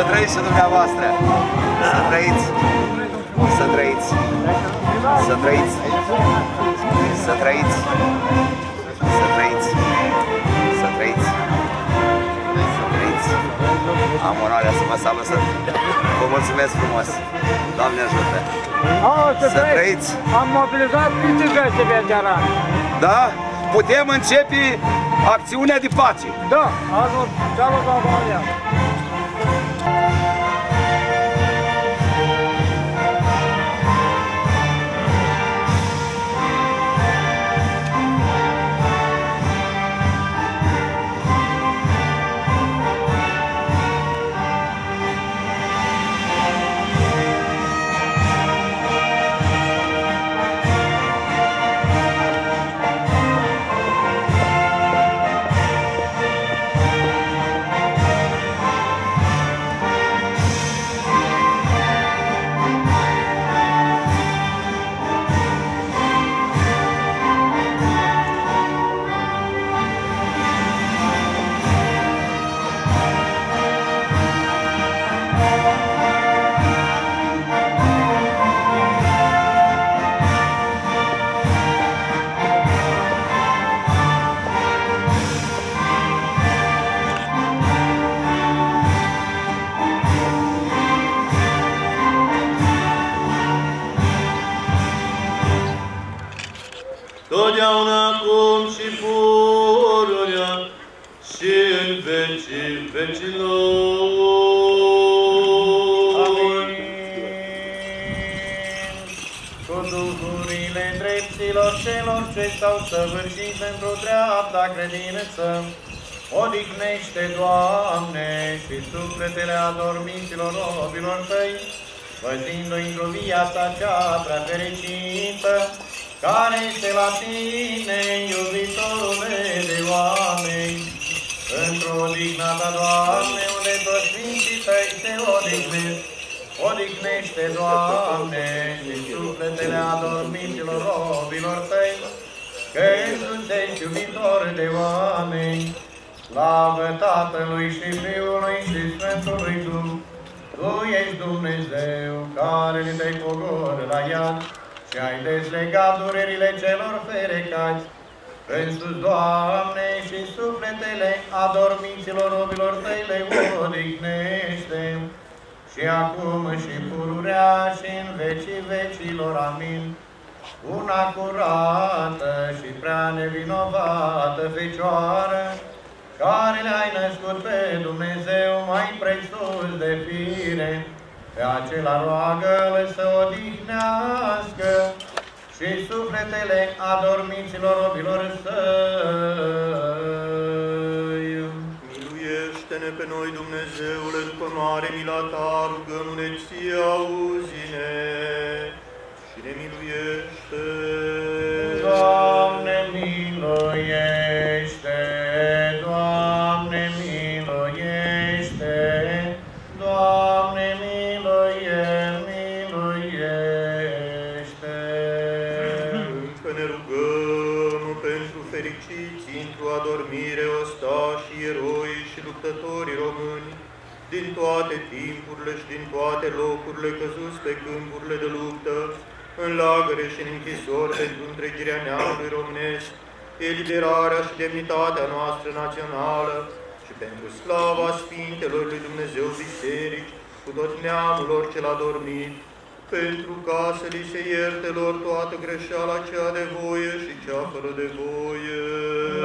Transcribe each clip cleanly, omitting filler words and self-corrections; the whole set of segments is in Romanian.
Să trăiți și dumneavoastră! Să trăiți! Să trăiți! Să trăiți! Să trăiți! Să trăiți! Să trăiți! Să trăiți! Am onoarea să vă salut! Vă mulțumesc frumos! Doamne ajută! Să trăiți! Am mobilizat câte găsi veterani! Da? Putem începe acțiunea de pace! Da! Salut la România! Odihnește, Doamne, și sufletele adormiților robilor Tăi, văzindu-i într-o viața cea prea fericită, care este la Tine, iubitorule de oameni. Într-o odihnă ta, Doamne, unde toți Sfinții Tăi te odihnesc, odihnește, Doamne, și sufletele adormiților robilor Tăi, că suntești iubitor de oameni. Slavă Tatălui și Fiului și Sfântului Duh, Tu ești Dumnezeu care ne dai pogor la iad și ai deslegat durerile celor ferecați. Însuți, Doamne, și sufletele adormiților robilor Tăi le odihnește. Și acum și pururea și în vecii vecilor. Amin. Una curată și prea nevinovată Fecioară, care le-ai născut pe Dumnezeu mai presus de fire, pe acela roagă-L să odihnească și sufletele adormiților robilor Săi. Miluiește-ne pe noi, Dumnezeule, după mare mila Ta, rugăm-ne Ție, auzi-ne și ne miluiește. Doamne, miluiește! Din toate timpurile și din toate locurile căzuți pe câmpurile de luptă, în lagăre și în închisori pentru întregirea neamului românesc, eliberarea și demnitatea noastră națională și pentru slava Sfintelor lui Dumnezeu Biserici, cu tot neamul lor cel adormit, pentru ca să li se ierte lor toată greșeala cea de voie și cea fără de voie.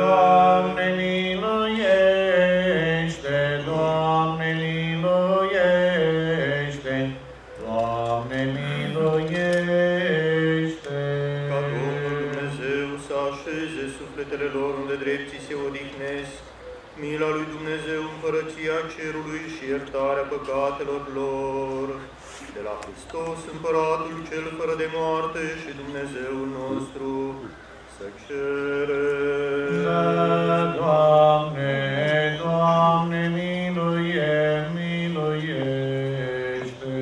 Doamne, miluiește! Doamne, miluiește! Doamne, miluiește! Ca Domnul Dumnezeu să așeze sufletele lor unde drepții se odihnesc, mila lui Dumnezeu, împărăția cerului și iertarea păcatelor lor, de la Hristos, Împăratul cel fără de moarte și Dumnezeul nostru, să cerem. Doamne, Doamne, miluiește!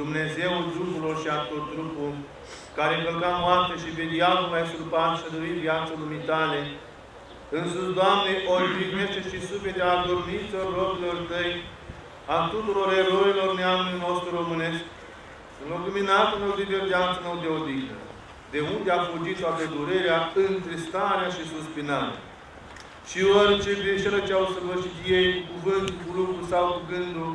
Dumnezeul trupurilor și a tot trupul, care încălca moarte și pe diavol mai surpat și-a dorit viața lumii Tale, Însuși, Doamne, odihnește și suflete al dormiților robilor Tăi, al tuturor eroilor neamului nostru românesc, în luminatul meu de viață, meu de odihnă, de unde a fugit toată durerea, întristarea și suspinarea. Și orice greșelă ce au săvârșit ei, cu cuvântul, cu lucru sau cu gândul,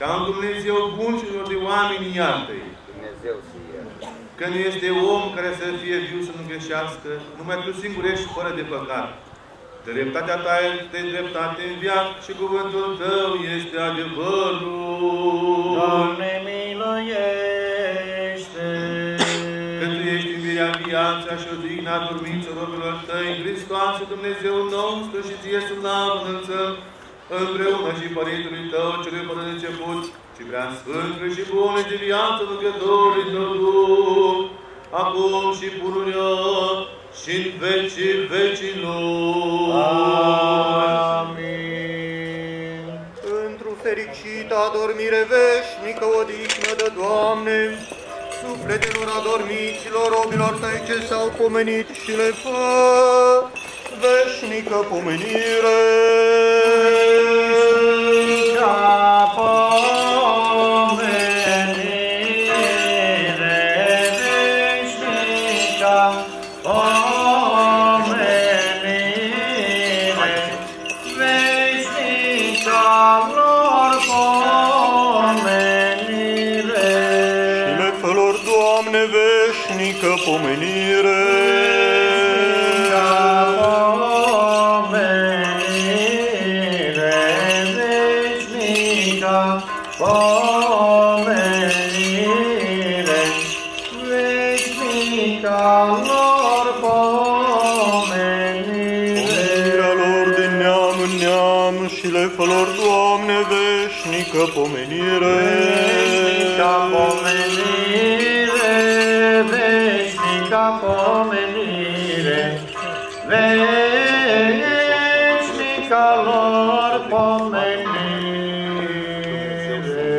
ca un Dumnezeu bun și unor de oameni iartă-i. Dumnezeu să ierte. Că nu este om care să fie viu să nu greșească, numai Tu singur ești fără de păcat. Dreptatea Ta este dreptate în viață și cuvântul Tău este adevărul. Doamne, miluiește! Că Tu ești învierea, viața și odihna dormiților robilor Tăi, Hristoase, Dumnezeu nostru și Ție să slavă înălțăm, împreună și Părintele Tău, Celui fără de început, și Preasfânt și bun de viață, Mângătorului Tău, acum și pururea, și în vecii vecilor. Amin. Într-o fericită adormire veșnică, odihnă de Doamne, sufletelor adormiților, robilor Tăi ce s-au pomenit și le fă veșnică pomenire. Veșnică pomenire, veșnică pomenire, veșnică pomenire, veșnică lor pomenire.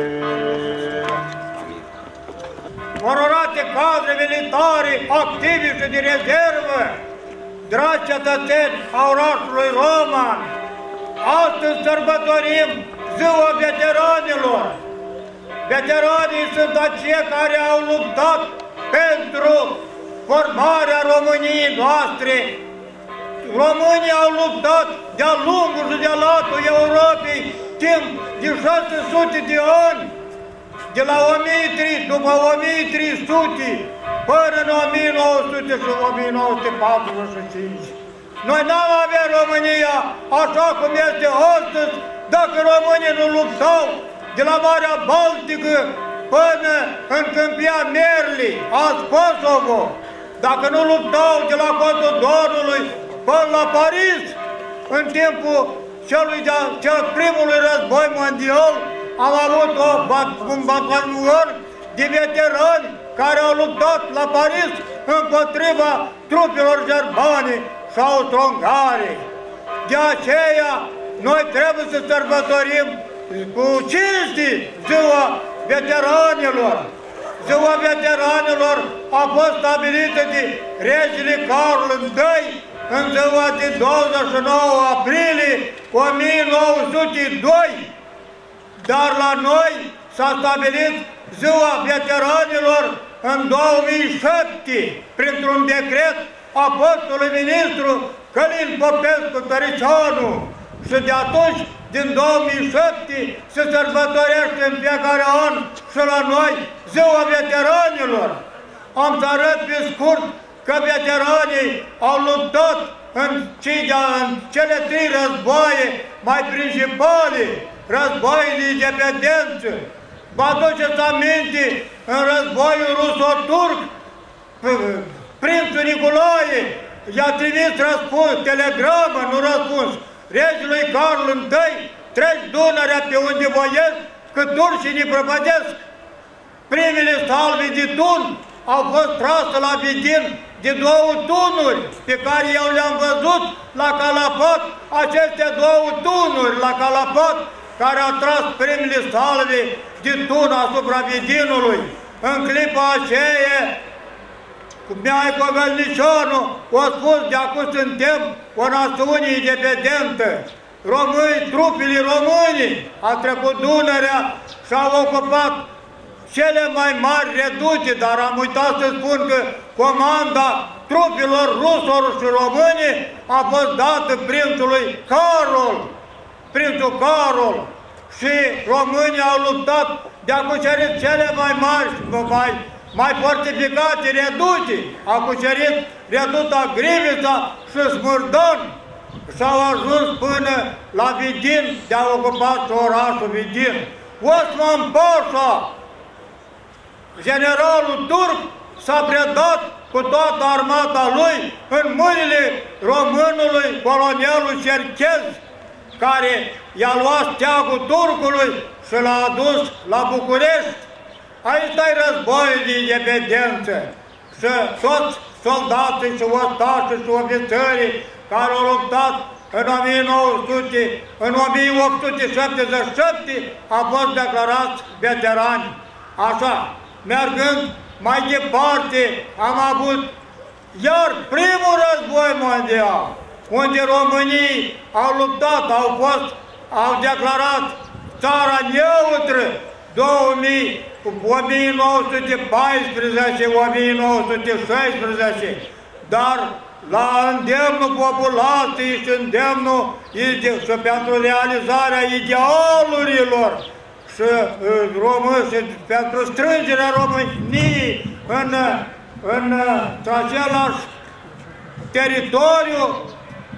Onorate cadre militare, activi și de rezervă, dragi cetățeni a orașului Roman, astăzi sărbătorim Ziua veteranilor! Veteranii sunt aceia care au luptat pentru formarea României noastre. Românii au luptat de-a lungul și de-a latul Europei timp de 600 de ani, de la 1300, după 1300, până în 1900 și 1945. Noi n-am avea România așa cum este astăzi, dacă românii nu luptau de la Marea Baltică până în câmpia Merlii, azi Kosovo, dacă nu luptau de la cotul Donului până la Paris, în timpul cel primului război mondial, am avut un batalion de veterani care au luptat la Paris împotriva trupelor germane și austro-ungare. De aceea, noi trebuie să sărbătorim cu cinste Ziua Veteranilor. Ziua Veteranilor a fost stabilită de regele Karl I în ziua de 29 aprilie 1902, dar la noi s-a stabilit Ziua Veteranilor în 2007 printr-un decret a fostului ministru Călin Popescu-Trăianu. Și de atunci, din 2007, se sărbătorește în fiecare an și la noi Ziua Veteranilor. Am să arăt pe scurt că veteranii au luptat în cele trei războaie mai principale, războaiele de independență. Vă aduceți aminte, în războiul ruso-turc, prințul Nicolae i-a trimis răspuns, telegramă, nu răspuns, regelui Carol I, treci Dunărea pe unde voiesc, că turcii ne prăpădesc. Primele salve de tun au fost trase la vidin de două tunuri, pe care eu le-am văzut la Calapat, aceste două tunuri la Calapat, care au tras primele salve de tun asupra vidinului. În clipa aceea, cu MEAI Covălnicianu, o spus de acum suntem o națiune independentă. Români, trupile români au trecut Dunărea și au ocupat cele mai mari reduce, dar am uitat să spun că comanda trupilor rusor și români a fost dată prințului Carol, prințul Carol, și românii au luptat de-a cucerit cele mai mari și mai fortificate reduții, au cucerit reduta Grivița și Smârdân. S-au ajuns până la Vidin, de-a ocupat orașul Vidin. Osman Pașa, generalul turc, s-a predat cu toată armata lui în mâinile românului colonelul Cerchez, care i-a luat steagul turcului și l-a adus la București. Aici e războiul de independență și toți soldații și ostașii și ofițerii care au luptat în 1877 au fost declarați veterani. Așa, mergând mai departe, am avut iar primul război mondial, unde românii au luptat, au declarat țara neutră 1914-1916, dar la îndemnul populației și îndemnul și pentru realizarea idealurilor și români și pentru strângerea României în același teritoriu,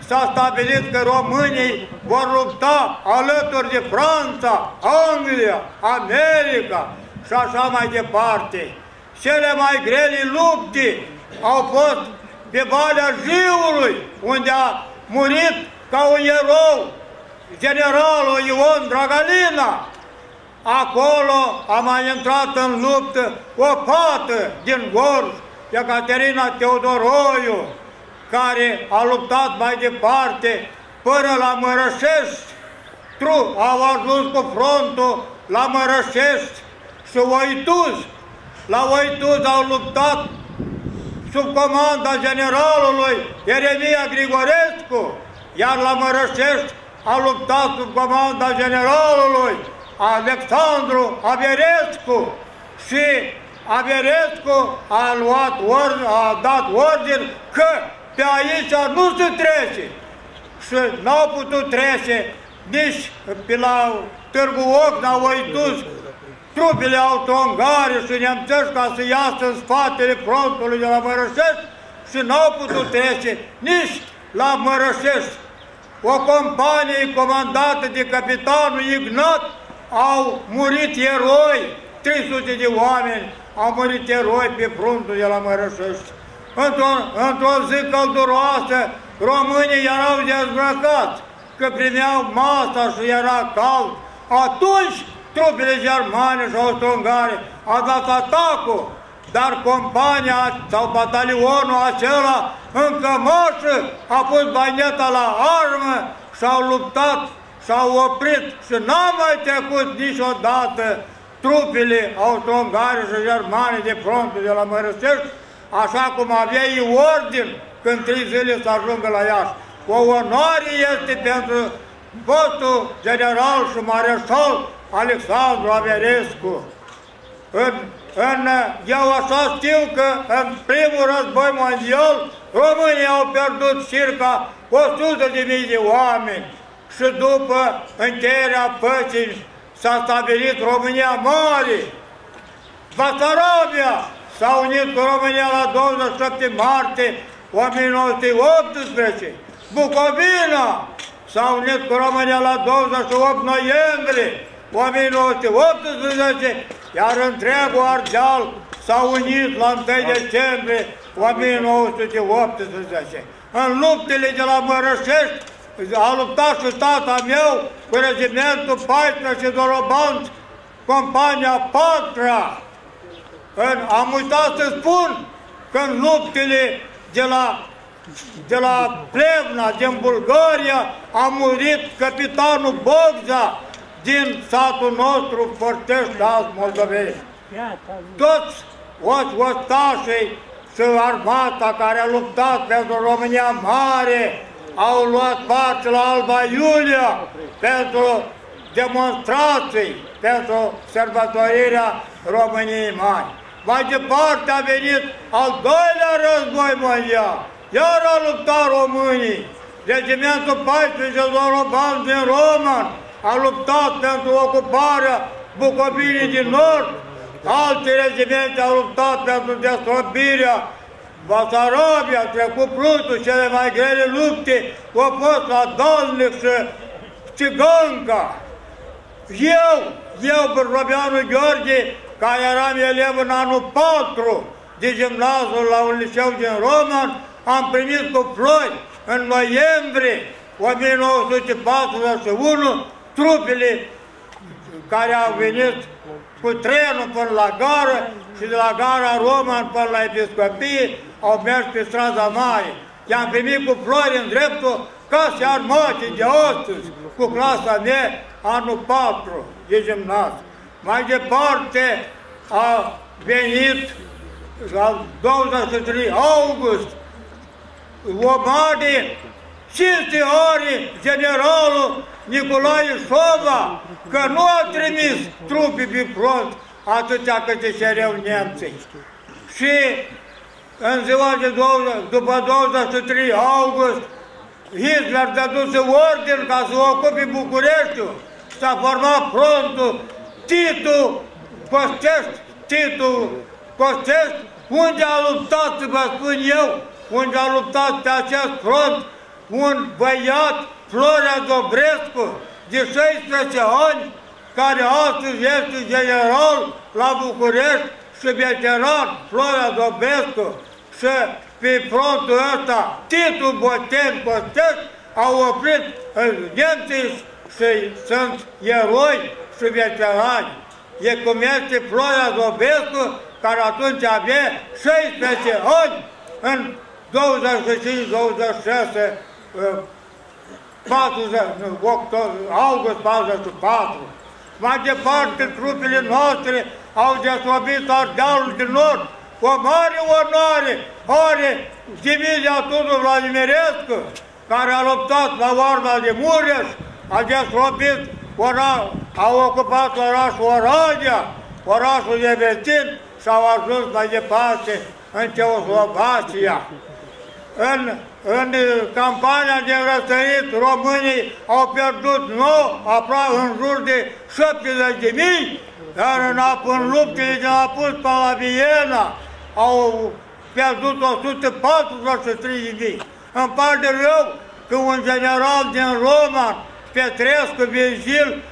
s-a stabilit că românii vor lupta alături de Franța, Anglia, America și așa mai departe. Cele mai grele lupte au fost pe Valea Jiului, unde a murit ca un erou generalul Ion Dragalina. Acolo a mai intrat în luptă o fată din Gorj, Ecaterina Teodoroiu, care a luptat mai departe până la Mărășești. Au ajuns cu frontul la Mărășești și Oituz. La Oituz au luptat sub comanda generalului Ieremia Grigorescu, iar la Mărășești a luptat sub comanda generalului Alexandru Averescu, și Averescu a dat ordin că pe aici nu se trece și n-au putut trece nici pe la Târgu Ocna, au uitus trupele austro-ungare și nemțești ca să iasă în spatele frontului de la Mărășești și n-au putut trece nici la Mărășești. O companie comandată de capitanul Ignat au murit eroi, 300 de oameni au murit eroi pe frontul de la Mărășești. Într-o zi călduroasă, românii erau dezbrăcați, că primeau masa și era cald. Atunci, trupele germane și austro-ungare au dat atacul, dar compania sau batalionul acela în cămășă a pus baineta la armă și au luptat, s-au oprit și n-au mai trecut niciodată trupele austro-ungare și germane de frontul de la Mărășești, așa cum avea ei ordin când 3 zile să ajungă la Iași. O onoare este pentru fostul general și mareșal Alexandru Averescu. Eu așa știu că în primul război mondial românii au pierdut circa 100.000 de oameni și după încheierea păcii s-a stabilit România Mare. Basarabia s-a unit cu România la 27 martie 1918. Bucovina s-a unit cu România la 28 noiembrie 1918, iar întregul Ardeal s-a unit la 1 decembrie 1918. În luptele de la Mărășești a luptat și tata meu cu regimentul 14 Dorobanți, compania 4-a. Am uitat să spun că în luptele de la Plevna, din Bulgaria, a murit capitanul Bogza din satul nostru, Fortești, azi Moldovei. Toți ostașii armata care a luptat pentru România Mare au luat parte la Alba Iulia pentru demonstrații, pentru sărbătorirea României Mari. Mai departe a venit al doilea război mondial, iar a luptat românii. Regimentul 14 Zoroban din Roman a luptat pentru ocuparea Bucovinii din Nord, alte regimente au luptat pentru destrăbirea Basarabia, trecut Plutul, cele mai grele lupte au fost la Dolnic și Țiganca. Eu, Bârbobeanu Gheorghe, care eram elev în anul 4 de gimnaziul la un liceu din Roman, am primit cu flori în noiembrie 1941 trupele care au venit cu trenul până la gară și de la gara Roman până la episcopie au mers pe strada mare. I-am primit cu flori în dreptul casei armate de astăzi, cu clasa mea anul 4 de gimnaziu. Mai departe a venit la 23 august Omade, 5 ori generalul Nicolai Sova, că nu a trimis trupe pe front atâtea câte cereau nemții. Și în ziua de după 23 august, Hitler dăduse ordin ca să ocupe Bucureștiul, s-a format frontul Titu Costești, unde a luptat, vă spun eu, unde a luptat pe acest front un băiat, Florea Dobrescu, de 16 ani, care astăzi este general la București și veteran, Florea Dobrescu. Și pe frontul ăsta, Titu Costești au oprit nemții și sunt eroi și veterani. E cum este Florea Dobrescu, care atunci avea 16 ani, în 25-26 august 44. Mai departe, trupele noastre au deslăbit Ardealul din Nord. O mare onoare are divizia Tudor Vladimirescu, care a luptat la Varna de Mureș, a deslăbit, a ocupat orașul Oradea, orașul Nevețin și au ajuns mai departe în Ceoslovacia. În campania de răsărit, românii au pierdut aproape în jur de 70.000, dar în luptele din Apus până la Viena au pierdut 143.000. Îmi pare rău că un general din Roman, Petrescu Virgil,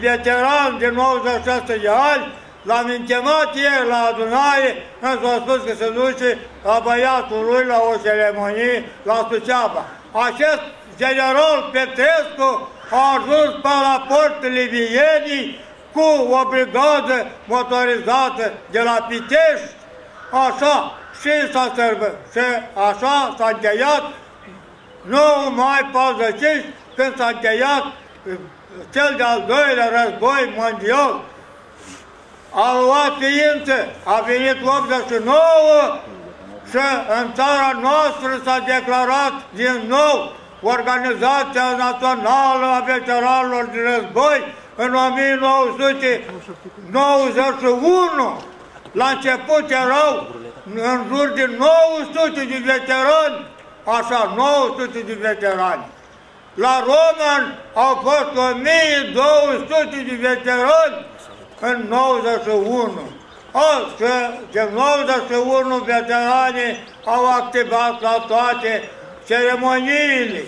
veteran de 96 de ani, l-am închemat ieri la adunare, însă a spus că se duce la băiatul lui la o ceremonie la Suceava. Acest general Petrescu a ajuns până la portele Vienii cu o brigadă motorizată de la Pitești. Așa s-a încheiat 9 mai 45, când s-a încheiat cel de-al doilea război mondial. A luat ființă, a venit 89 și în țara noastră s-a declarat din nou Organizația Națională a Veteranilor de Război în 1991. La început erau în jur de 900 de veterani, așa, 900 de veterani. La Roman au fost 1200 de veterani în 91. Din 91 veteranii au activat la toate ceremoniile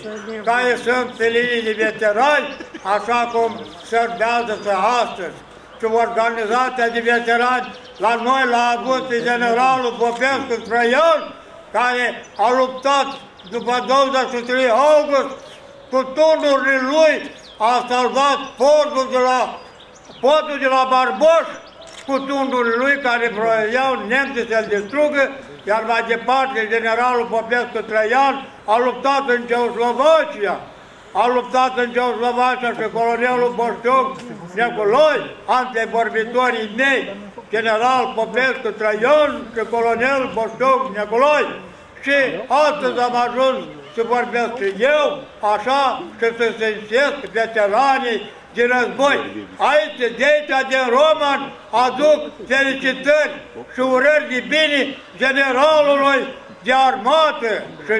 care sunt pe linii de veterani, așa cum servează și astăzi. Și organizația de veterani la noi l-a avut pe generalul Popescu-Trăian, care a luptat după 23 august cu turnurile lui, a salvat podul de la Barboș cu tundurile lui care vroiau nemții să-l distrugă, iar mai departe generalul Popescu-Trăian a luptat în Ceoslovacia, a luptat în Ceoslovacia și colonelul Boșteog Neculoi, antevorbitorii mei, general Popescu-Trăian și colonel Boșteog Neculoi. Și astăzi am ajuns să vorbesc și eu, așa, și să sensesc veteranii din război. Aici, de aici, din Roman, aduc felicitări și urări de bine generalului de armată și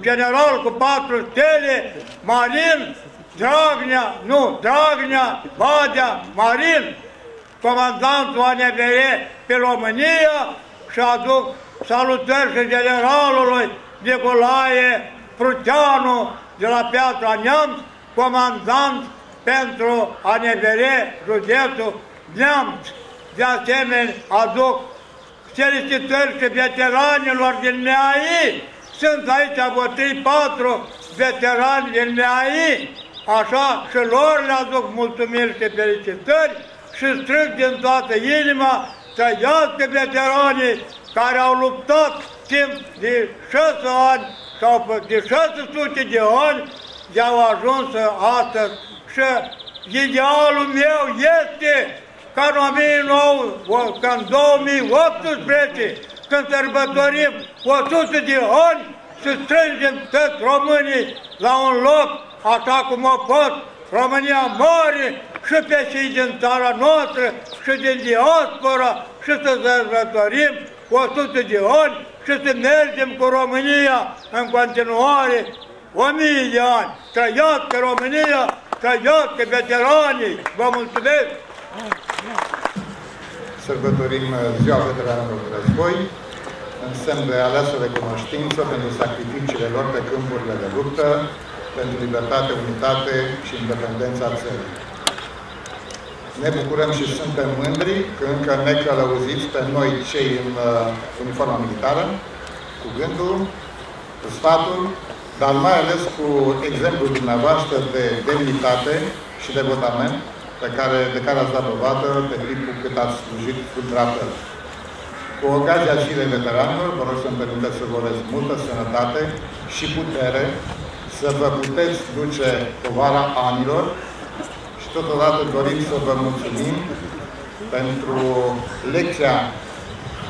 general cu 4 stele, Marin Badea, comandantul ANVR pe România, și aduc salutări și generalului Nicolae Fruțeanu de la Piatra Neamț, comandant pentru ANVR județul Neamț. De asemenea, aduc felicitări și veteranilor din MEAI. Sunt aici vreo 3-4 veterani din MEAI, așa, și lor le aduc mulțumiri și felicitări și strâng din toată inima trăiască veteranii care au luptat timp de 6 ani sau de 600 de ani de au ajuns astăzi. Și idealul meu este ca în 2018, când sărbătorim 100 de ani, să strângem toți românii la un loc, așa cum a fost România mare, și pe cei din țara noastră, și din diaspora, și să sărbătorim 100 de ani și să mergem cu România în continuare 1000 de ani. Trăiască România, trăiască veteranii! Vă mulțumesc! Sărbătorim Ziua Veteranilor de Război, în semn de aleasă recunoștință pentru sacrificiile lor pe câmpurile de luptă, pentru libertate, unitate și independența țării. Ne bucurăm și suntem mândri că încă ne călăuziți pe noi cei în uniforma militară, cu gândul, cu sfatul, dar mai ales cu exemplul dumneavoastră de demnitate și de devotament de care ați dat dovadă pe timpul cât ați slujit cu dreaptă. Cu ocazia Zilei Veteranilor, vă rog să-mi permiteți să vă urez multă sănătate și putere, să vă puteți duce povara anilor și totodată dorim să vă mulțumim pentru lecția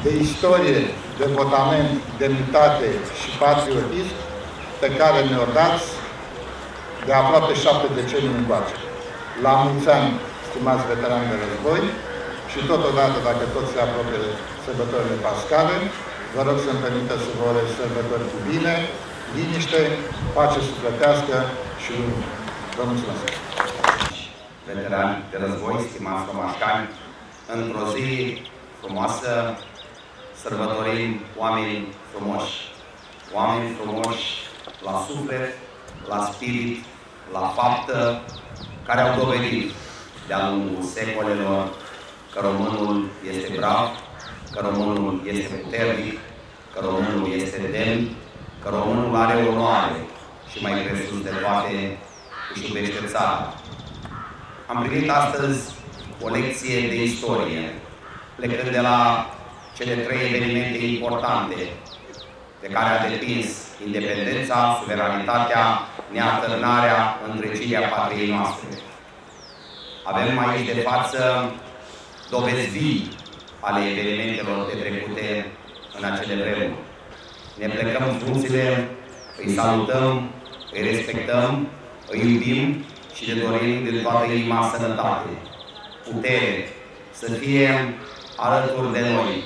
de istorie, devotament, demnitate și patriotism pe care ne-o dați de aproape 7 decenii încoace. La mulți ani, stimați veterani de război, și totodată, dacă toți se apropie de sărbătorile pascale, vă rog să-mi permiteți să vă urez sărbători cu bine, liniște, pace sufletească și lumină. Vă mulțumesc! Veterani de război, stimați romașcani, într-o zi frumoasă sărbătorim oamenii frumoși. Oameni frumoși la suflet, la spirit, la faptă, care au dovedit de-a lungul secolelor că românul este brav, că românul este puternic, că românul este demn, că românul are onoare și mai presus de toate își iubește țara. Am primit astăzi o lecție de istorie, plecând de la cele 3 evenimente importante de care a depins independența, suveranitatea, neatârnarea, întregirea patriei noastre. Avem aici de față dovezi vii ale evenimentelor petrecute în acele vremuri. Ne plecăm frunțile, îi salutăm, îi respectăm, îi iubim și le dorim de toată inima sănătate, putere, să fie alături de noi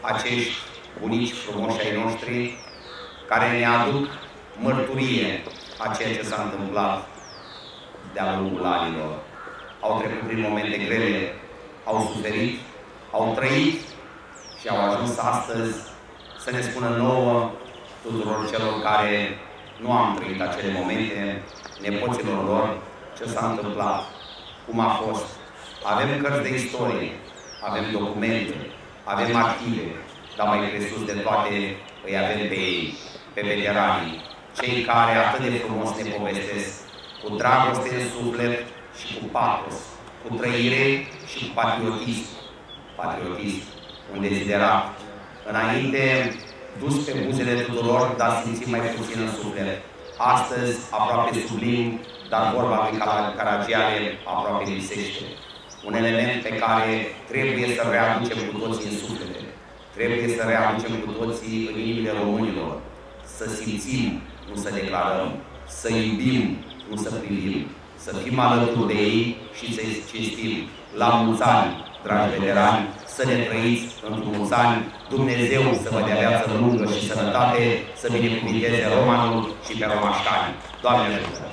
acești bunici frumoși ai noștri care ne aduc mărturie a ceea ce s-a întâmplat de-a lungul anilor. Au trecut prin momente grele, au suferit, au trăit și au ajuns astăzi să ne spună nouă, tuturor celor care nu am trăit acele momente, nepoților lor, ce s-a întâmplat, cum a fost. Avem cărți de istorie, avem documente, avem arhive, dar mai presus de toate îi avem pe ei, pe veteranii, cei care atât de frumos ne povestesc, cu dragoste în suflet și cu patos, cu trăire și cu patriotism. Patriotism, un deziderat, înainte dus pe buzele tuturor, dar simțit mai puțin în suflet. astăzi aproape sublim, dar vorba lui Caragiale aproape lipsește. Un element pe care trebuie să readucem cu toții în suflete, trebuie să readucem cu toții în inimile românilor, să simțim, nu să declarăm, să iubim, nu să privim, să fim alături de ei și să-i cinstim. La mulți ani, dragi veterani, să ne trăiți într-un mulți ani, Dumnezeu să vă dea viață lungă și sănătate, să binecuvinteze romanul și pe romașcani. Doamne ajută!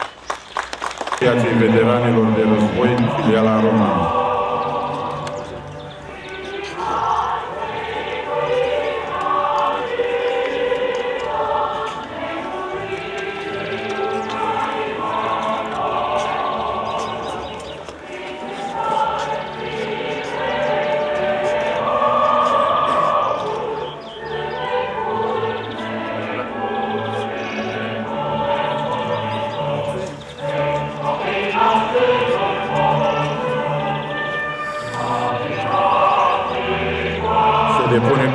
Viaței veteranilor de război, filiala romană. Se depune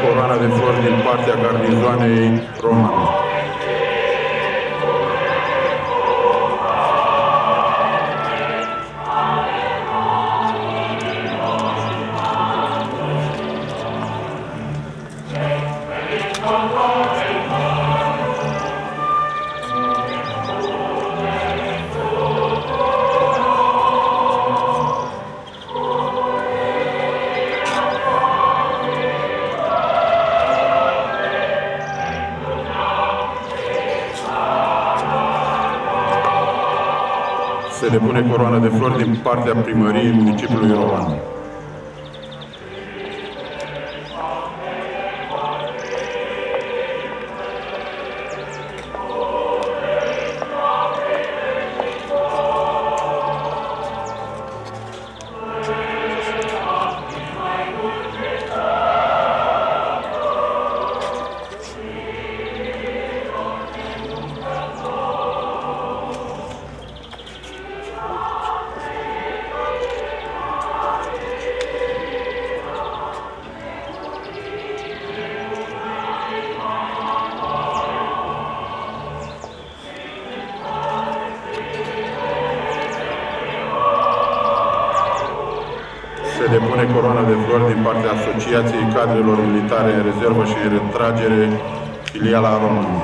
coroana de flori din partea primăriei municipiului Roman. Asociației Cadrelor Militare în Rezervă și în Retragere, filiala Romană.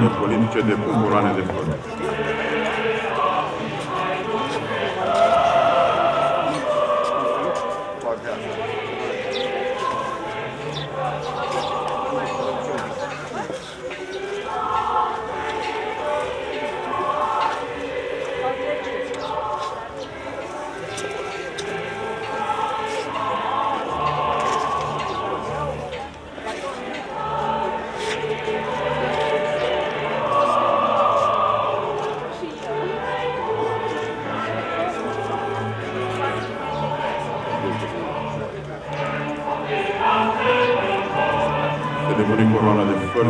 partidele politice de cu coroane de flori.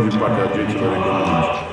Din partea agenților economici.